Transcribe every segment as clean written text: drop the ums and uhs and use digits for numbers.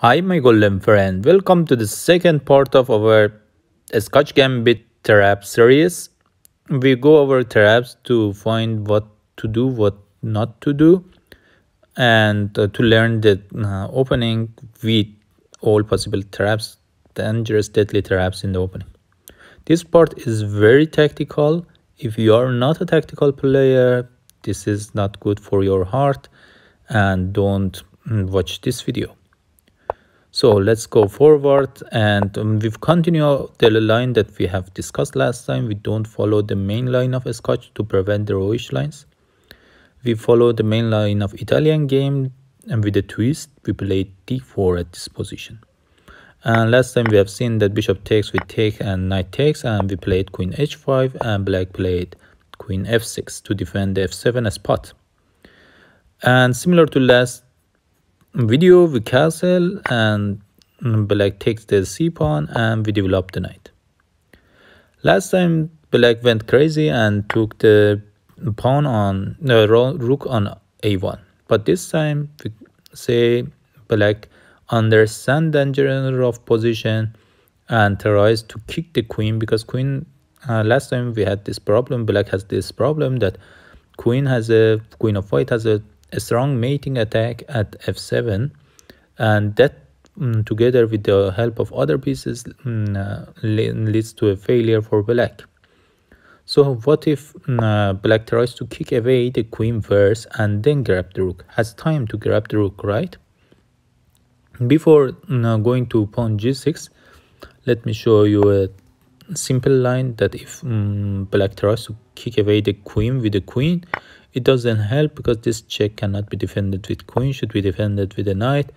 Hi my golden friend, welcome to the second part of our Scotch Gambit trap series. We go over traps to find what to do, what not to do, and to learn the opening with all possible traps, dangerous deadly traps in the opening. This part is very tactical. If you are not a tactical player, this is not good for your heart and don't watch this video. So let's go forward and we've continued the line that we have discussed last time. We don't follow the main line of Scotch to prevent the rowish lines. We follow the main line of Italian game, and with a twist we play d4 at this position. And last time we have seen that bishop takes, we take, and knight takes, and we played queen h5 and black played queen f6 to defend the f7 spot. And similar to last video, we castle and black takes the c pawn and we develop the knight. Last time black went crazy and took the pawn on rook on a1, but this time we say black understand danger of position and tries to kick the queen, because queen last time we had this problem. Black has this problem that queen of white has a strong mating attack at f7, and that together with the help of other pieces leads to a failure for black. So what if black tries to kick away the queen first and then grab the rook? Has time to grab the rook, right? Before going to pawn g6, let me show you a simple line that if black tries to kick away the queen with the queen, it doesn't help because this check cannot be defended with queen, should be defended with a knight.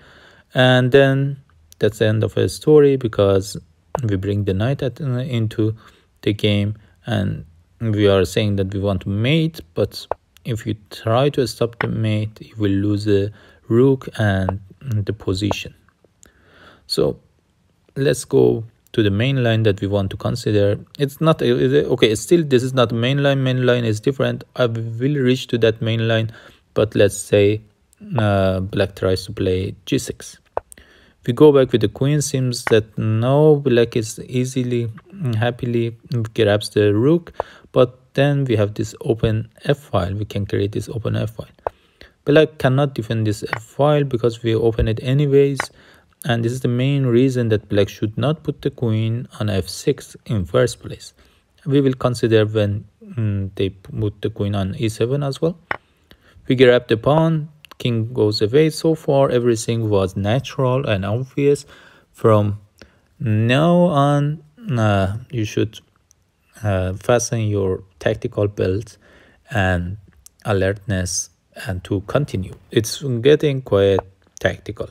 And then that's the end of the story, because we bring the knight into the game and we are saying that we want to mate, but if you try to stop the mate, you will lose the rook and the position. So let's go to the main line that we want to consider. It's not okay, still this is not main line. Main line is different. I will reach to that main line, but let's say black tries to play g6. We go back with the queen. Seems that no, black is easily happily grabs the rook, but then we have this open f file. We can create this open f file. Black cannot defend this f file because we open it anyways. And this is the main reason that black should not put the queen on f6 in first place. We will consider when they put the queen on e7 as well. We grab the pawn, king goes away. So far everything was natural and obvious. From now on you should fasten your tactical belt and alertness and to continue. It's getting quite tactical.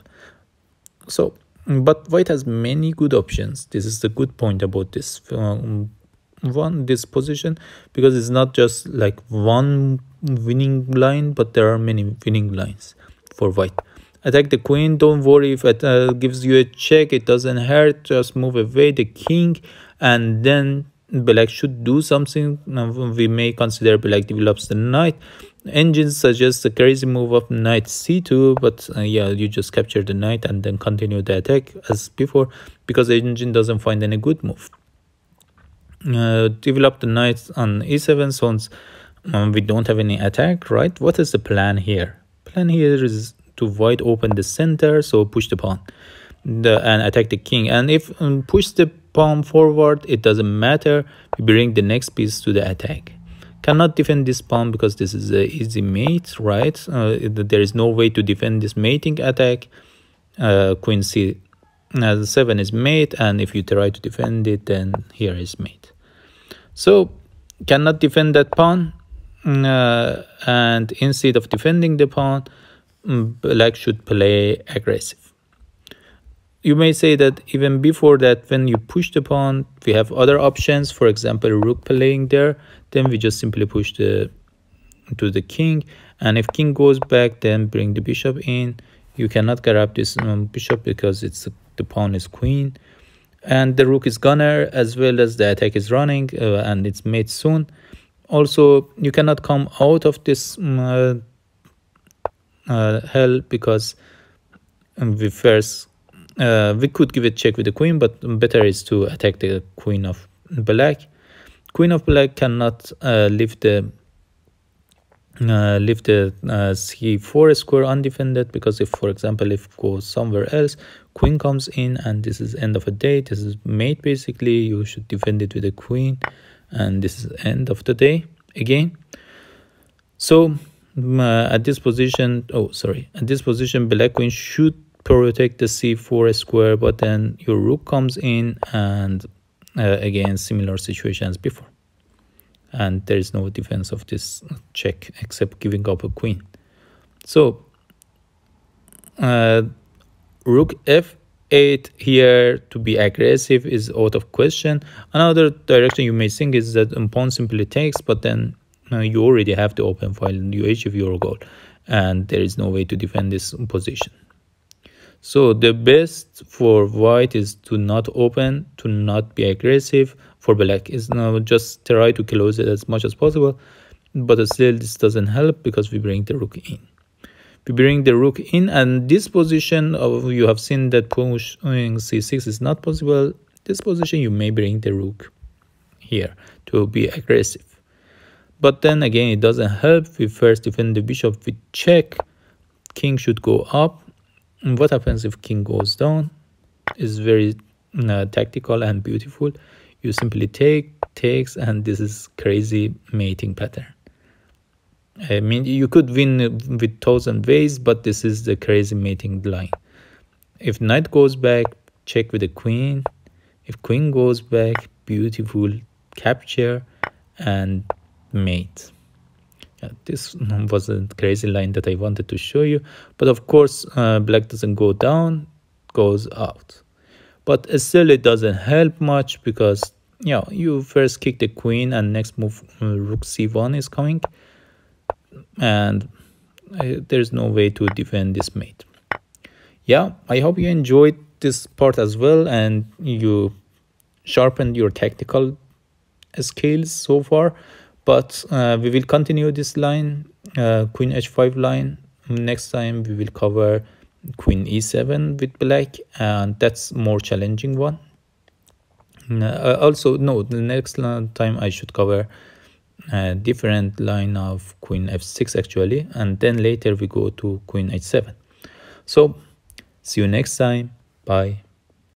So, but white has many good options. This is the good point about this this position, because it's not just like one winning line, but there are many winning lines for white. Attack the queen. Don't worry if it gives you a check. It doesn't hurt. Just move away the king, and then black should do something. We may consider black develops the knight. Engine suggests a crazy move of knight c2, but yeah, you just capture the knight and then continue the attack as before, because the engine doesn't find any good move. Develop the knight on e7, since we don't have any attack, right? What is the plan here? Plan here is to wide open the center, so push the pawn and attack the king. And if push the pawn forward, it doesn't matter. We bring the next piece to the attack. Cannot defend this pawn because this is an easy mate, right? There is no way to defend this mating attack. Queen c7 is mate, and if you try to defend it, then here is mate. So cannot defend that pawn, and instead of defending the pawn, black should play aggressive. You may say that even before that, when you push the pawn, we have other options. For example, rook playing there, then we just simply push to the king, and if king goes back, then bring the bishop in. You cannot grab this bishop because it's the pawn is queen, and the rook is gunner, as well as the attack is running, and it's made soon. Also, you cannot come out of this hell because we first We could give it check with the queen, but better is to attack the queen of black. Queen of black cannot leave the c4 square undefended, because if, for example, if goes somewhere else, queen comes in, and this is end of a day. This is mate basically. You should defend it with a queen, and this is end of the day again. So at this position, black queen should protect the c4 square, but then your rook comes in, and again similar situations before, and there is no defense of this check except giving up a queen. So rook f8 here to be aggressive is out of question. Another direction you may think is that pawn simply takes, but then you already have the open file and you achieve your goal, and there is no way to defend this position. So the best for white is to not open, to not be aggressive. For black is now just try to close it as much as possible, but still this doesn't help because we bring the rook in. We bring the rook in, and this position of you have seen that pushing c6 is not possible. This position you may bring the rook here to be aggressive, but then again it doesn't help. We first defend the bishop with check. King should go up. And what happens if king goes down is very tactical and beautiful. You simply take, takes, and this is crazy mating pattern. I mean, you could win with 1,000 ways, but this is the crazy mating line. If knight goes back, check with the queen. If queen goes back, beautiful capture and mate. This was a crazy line that I wanted to show you, but of course black doesn't go down, goes out, but still it doesn't help much, because you first kick the queen, and next move rook c1 is coming, and there's no way to defend this mate. I hope you enjoyed this part as well, and you sharpened your tactical skills so far. But we will continue this line, Queen H5 line. Next time we will cover Queen E7 with black, and that's more challenging one. The next time I should cover a different line of Queen F6 actually, and then later we go to Queen H7. So see you next time. Bye.